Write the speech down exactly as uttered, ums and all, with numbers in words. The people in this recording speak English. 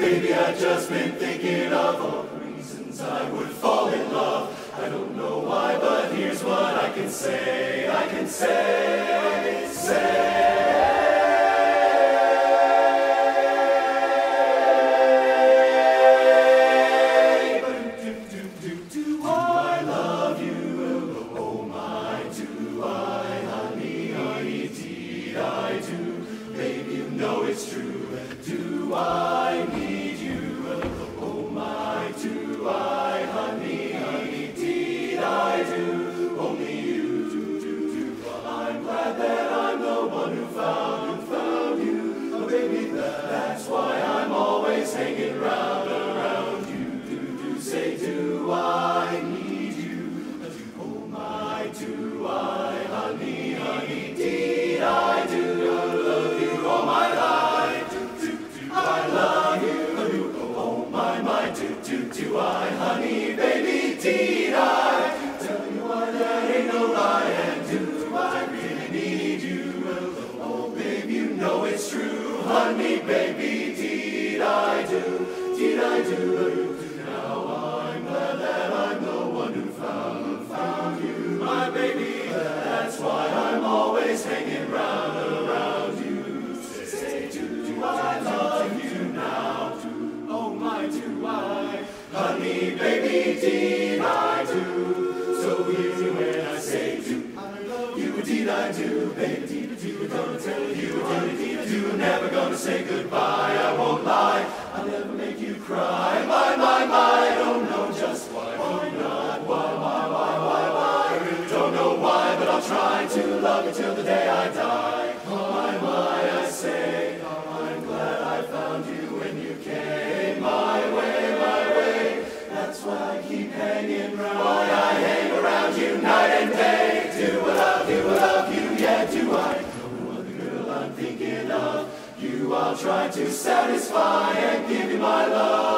Maybe I've just been thinking of all the reasons I would fall in love. I don't know why, but here's what I can say, I can say, say. Do I need you? Oh my, do I, honey, honey, deed I do. Only you, do, do, do. I'm glad that I'm the one who found, who found you. Oh baby, that's why I'm always hanging round, around you. Do, do, say, do I need you? Oh my, do I, honey, honey, deed I do. I love you all my life. Do I, honey, baby, deed I tell you why that ain't no lie, and do I really need you? Oh, babe, you know it's true, honey, baby, deed I do, deed I do. Now I'm glad that I'm the one who found, found you, my baby. That's why I'm always hanging round, around you. Say, do, do I love you now? Oh, my, do I? Honey, baby, deed I do. So easy when I say do. I love you, deed I do. Baby, deed I do. Gonna tell you, honey, deed I do. Never gonna say goodbye. I won't lie. I'll never make you cry. My, my, my. Don't know just why. Why not? Why, why, why, why, why? Don't know why, but I'll try to love you till the day I die. My, my, I say. I'm glad I found you when you came my way. That's why I keep hanging round. Why I hang around you night and day. Do I love you, love you, yeah, do I? No other girl I'm thinking of. You I'll try to satisfy and give you my love.